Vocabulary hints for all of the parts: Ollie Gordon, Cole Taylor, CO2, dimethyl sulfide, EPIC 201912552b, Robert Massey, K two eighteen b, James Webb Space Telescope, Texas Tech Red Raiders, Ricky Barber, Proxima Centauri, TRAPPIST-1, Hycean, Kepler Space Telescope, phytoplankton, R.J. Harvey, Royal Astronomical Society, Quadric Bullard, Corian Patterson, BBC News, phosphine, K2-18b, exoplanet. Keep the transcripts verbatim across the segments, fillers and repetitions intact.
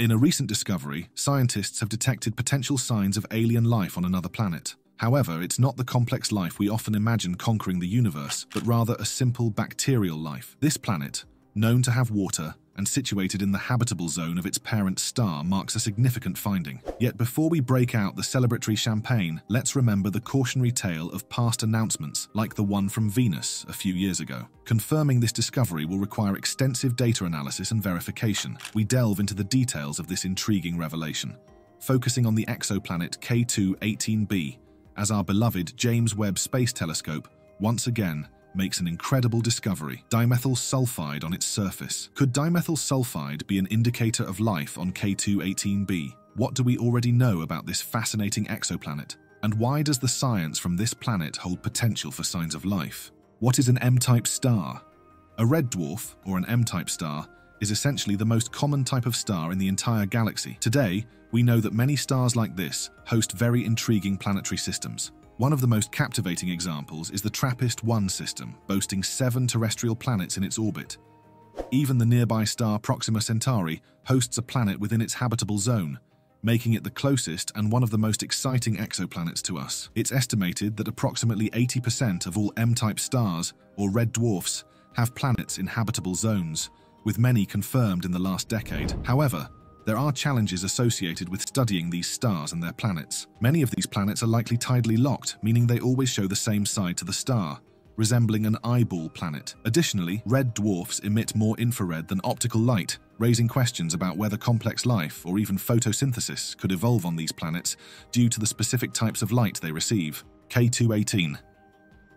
In a recent discovery, scientists have detected potential signs of alien life on another planet. However, it's not the complex life we often imagine conquering the universe, but rather a simple bacterial life. This planet, known to have water and situated in the habitable zone of its parent star, marks a significant finding. Yet before we break out the celebratory champagne, let's remember the cautionary tale of past announcements, like the one from Venus a few years ago. Confirming this discovery will require extensive data analysis and verification. We delve into the details of this intriguing revelation, focusing on the exoplanet K two eighteen b, as our beloved James Webb Space Telescope once again makes an incredible discovery: dimethyl sulfide on its surface. Could dimethyl sulfide be an indicator of life on K two eighteen b? What do we already know about this fascinating exoplanet? And why does the science from this planet hold potential for signs of life? What is an M type star? A red dwarf, or an M type star, is essentially the most common type of star in the entire galaxy. Today, we know that many stars like this host very intriguing planetary systems. One of the most captivating examples is the TRAPPIST one system, boasting seven terrestrial planets in its orbit. Even the nearby star Proxima Centauri hosts a planet within its habitable zone, making it the closest and one of the most exciting exoplanets to us. It's estimated that approximately eighty percent of all M type stars, or red dwarfs, have planets in habitable zones, with many confirmed in the last decade. However, there are challenges associated with studying these stars and their planets. Many of these planets are likely tidally locked, meaning they always show the same side to the star, resembling an eyeball planet. Additionally, red dwarfs emit more infrared than optical light, raising questions about whether complex life or even photosynthesis could evolve on these planets due to the specific types of light they receive. K two eighteen.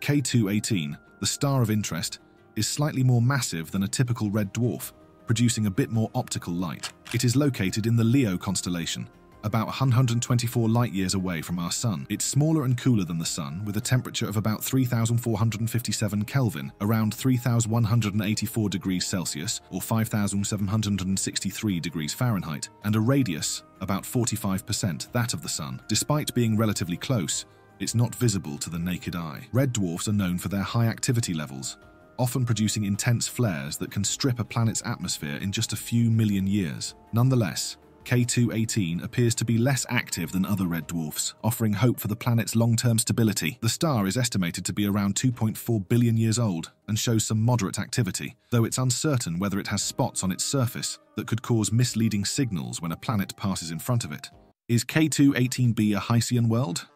K two eighteen, the star of interest, is slightly more massive than a typical red dwarf, producing a bit more optical light. It is located in the Leo constellation, about one hundred twenty-four light-years away from our Sun. It's smaller and cooler than the Sun, with a temperature of about three thousand four hundred fifty-seven Kelvin, around three thousand one hundred eighty-four degrees Celsius or five thousand seven hundred sixty-three degrees Fahrenheit, and a radius about forty-five percent that of the Sun. Despite being relatively close, it's not visible to the naked eye. Red dwarfs are known for their high activity levels, often producing intense flares that can strip a planet's atmosphere in just a few million years. Nonetheless, K two eighteen appears to be less active than other red dwarfs, offering hope for the planet's long-term stability. The star is estimated to be around two point four billion years old and shows some moderate activity, though it's uncertain whether it has spots on its surface that could cause misleading signals when a planet passes in front of it. Is K two eighteen b a Hycean world?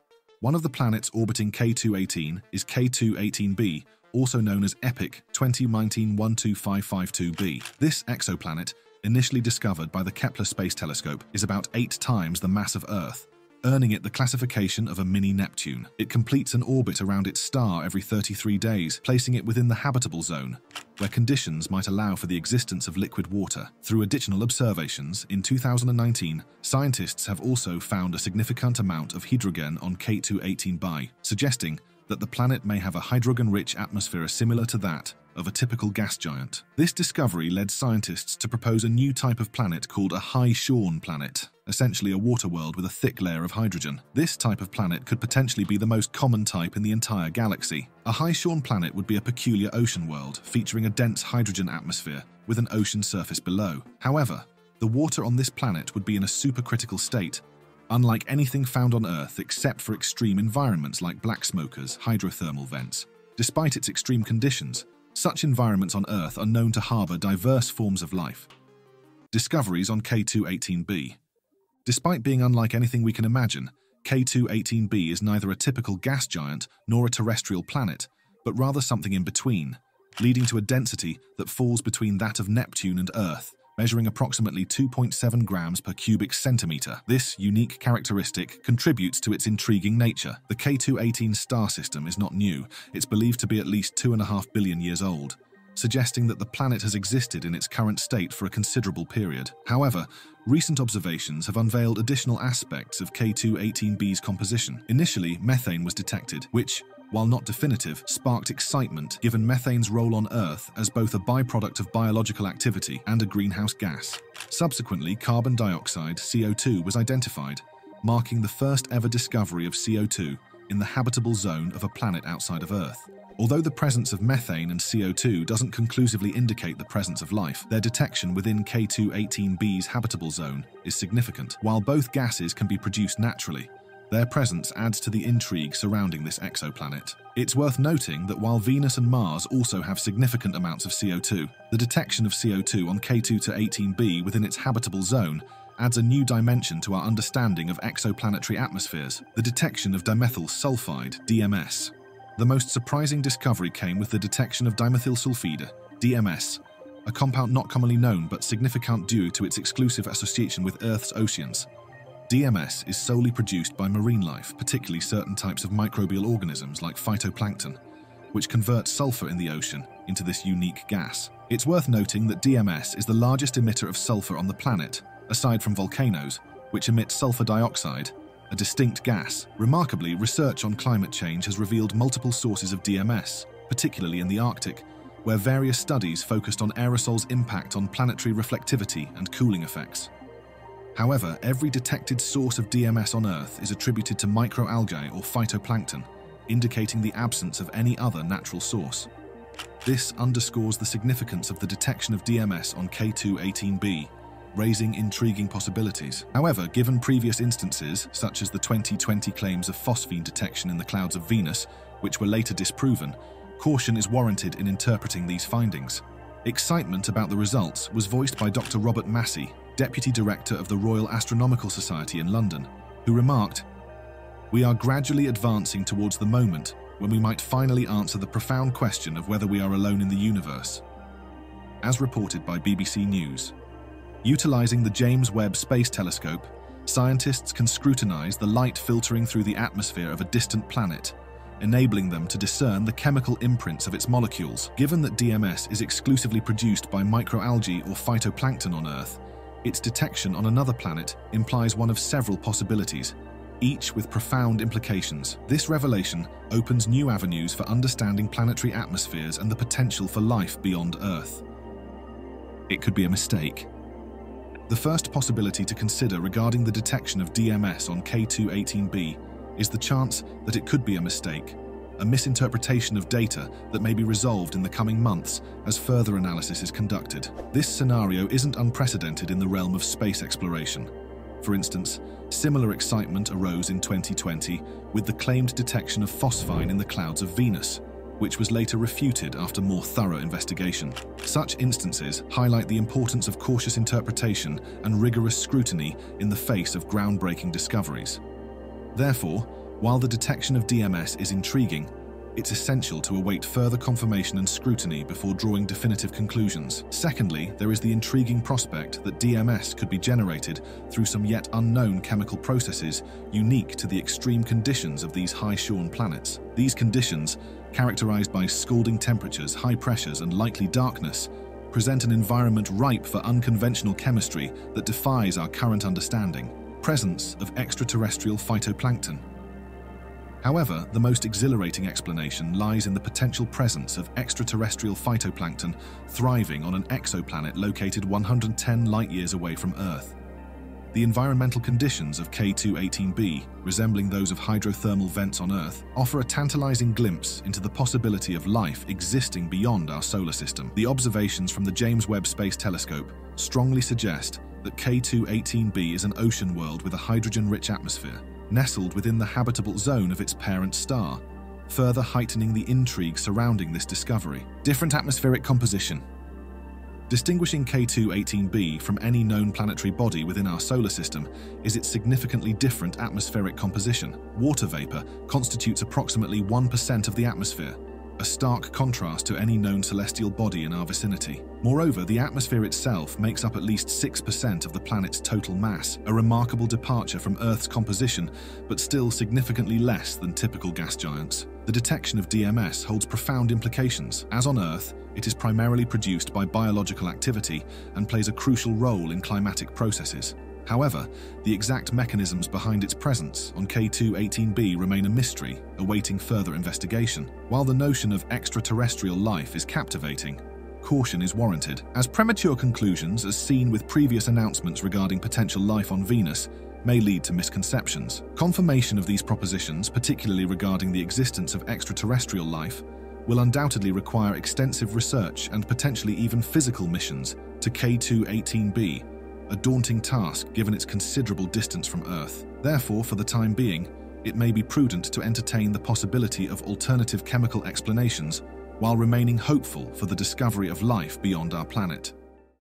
One of the planets orbiting K two eighteen is K two eighteen b, also known as EPIC two zero one nine one two five five two b. This exoplanet, initially discovered by the Kepler Space Telescope, is about eight times the mass of Earth, earning it the classification of a mini-Neptune. It completes an orbit around its star every thirty-three days, placing it within the habitable zone, where conditions might allow for the existence of liquid water. Through additional observations, in two thousand nineteen, scientists have also found a significant amount of hydrogen on K two eighteen b, suggesting that the planet may have a hydrogen-rich atmosphere similar to that of a typical gas giant. This discovery led scientists to propose a new type of planet called a high-shorn planet, essentially a water world with a thick layer of hydrogen. This type of planet could potentially be the most common type in the entire galaxy. A high-shorn planet would be a peculiar ocean world, featuring a dense hydrogen atmosphere with an ocean surface below. However, the water on this planet would be in a supercritical state, unlike anything found on Earth except for extreme environments like black smokers, hydrothermal vents. Despite its extreme conditions, such environments on Earth are known to harbor diverse forms of life. Discoveries on K two eighteen b. Despite being unlike anything we can imagine, K two eighteen b is neither a typical gas giant nor a terrestrial planet, but rather something in between, leading to a density that falls between that of Neptune and Earth, measuring approximately two point seven grams per cubic centimeter. This unique characteristic contributes to its intriguing nature. The K two eighteen star system is not new. It's believed to be at least two and a half billion years old, suggesting that the planet has existed in its current state for a considerable period. However, recent observations have unveiled additional aspects of K two eighteen b's composition. Initially, methane was detected, which, while not definitive, sparked excitement given methane's role on Earth as both a byproduct of biological activity and a greenhouse gas. Subsequently, carbon dioxide, C O two, was identified, marking the first ever discovery of C O two in the habitable zone of a planet outside of Earth. Although the presence of methane and C O two doesn't conclusively indicate the presence of life, their detection within K two eighteen b's habitable zone is significant. While both gases can be produced naturally, their presence adds to the intrigue surrounding this exoplanet. It's worth noting that while Venus and Mars also have significant amounts of C O two, the detection of C O two on K two to eighteen b within its habitable zone adds a new dimension to our understanding of exoplanetary atmospheres, the detection of dimethyl sulfide, D M S. The most surprising discovery came with the detection of dimethyl sulfide, D M S, a compound not commonly known but significant due to its exclusive association with Earth's oceans. D M S is solely produced by marine life, particularly certain types of microbial organisms like phytoplankton, which converts sulfur in the ocean into this unique gas. It's worth noting that D M S is the largest emitter of sulfur on the planet, aside from volcanoes, which emit sulfur dioxide, a distinct gas. Remarkably, research on climate change has revealed multiple sources of D M S, particularly in the Arctic, where various studies focused on aerosols' impact on planetary reflectivity and cooling effects. However, every detected source of D M S on Earth is attributed to microalgae or phytoplankton, indicating the absence of any other natural source. This underscores the significance of the detection of D M S on K two eighteen b, raising intriguing possibilities. However, given previous instances, such as the twenty twenty claims of phosphine detection in the clouds of Venus, which were later disproven, caution is warranted in interpreting these findings. Excitement about the results was voiced by Doctor Robert Massey, Deputy Director of the Royal Astronomical Society in London, who remarked, "We are gradually advancing towards the moment when we might finally answer the profound question of whether we are alone in the universe." As reported by B B C News, utilizing the James Webb Space Telescope, scientists can scrutinize the light filtering through the atmosphere of a distant planet, enabling them to discern the chemical imprints of its molecules. Given that D M S is exclusively produced by microalgae or phytoplankton on Earth, its detection on another planet implies one of several possibilities, each with profound implications. This revelation opens new avenues for understanding planetary atmospheres and the potential for life beyond Earth. It could be a mistake. The first possibility to consider regarding the detection of D M S on K two eighteen b is the chance that it could be a mistake, a misinterpretation of data that may be resolved in the coming months as further analysis is conducted. This scenario isn't unprecedented in the realm of space exploration. For instance, similar excitement arose in twenty twenty with the claimed detection of phosphine in the clouds of Venus, which was later refuted after more thorough investigation. Such instances highlight the importance of cautious interpretation and rigorous scrutiny in the face of groundbreaking discoveries. Therefore, while the detection of D M S is intriguing, it's essential to await further confirmation and scrutiny before drawing definitive conclusions. Secondly, there is the intriguing prospect that D M S could be generated through some yet unknown chemical processes unique to the extreme conditions of these high-shorn planets. These conditions, characterized by scalding temperatures, high pressures, and likely darkness, present an environment ripe for unconventional chemistry that defies our current understanding. Presence of extraterrestrial phytoplankton. However, the most exhilarating explanation lies in the potential presence of extraterrestrial phytoplankton thriving on an exoplanet located one hundred ten light-years away from Earth. The environmental conditions of K two eighteen b, resembling those of hydrothermal vents on Earth, offer a tantalizing glimpse into the possibility of life existing beyond our solar system. The observations from the James Webb Space Telescope strongly suggest that K two eighteen b is an ocean world with a hydrogen-rich atmosphere, nestled within the habitable zone of its parent star, further heightening the intrigue surrounding this discovery. Different atmospheric composition. Distinguishing K two eighteen b from any known planetary body within our solar system is its significantly different atmospheric composition. Water vapor constitutes approximately one percent of the atmosphere, a stark contrast to any known celestial body in our vicinity. Moreover, the atmosphere itself makes up at least six percent of the planet's total mass, a remarkable departure from Earth's composition, but still significantly less than typical gas giants. The detection of D M S holds profound implications. As on Earth, it is primarily produced by biological activity and plays a crucial role in climatic processes. However, the exact mechanisms behind its presence on K two eighteen b remain a mystery, awaiting further investigation. While the notion of extraterrestrial life is captivating, caution is warranted, as premature conclusions, as seen with previous announcements regarding potential life on Venus, may lead to misconceptions. Confirmation of these propositions, particularly regarding the existence of extraterrestrial life, will undoubtedly require extensive research and potentially even physical missions to K two eighteen b, a daunting task given its considerable distance from Earth. Therefore, for the time being, it may be prudent to entertain the possibility of alternative chemical explanations while remaining hopeful for the discovery of life beyond our planet.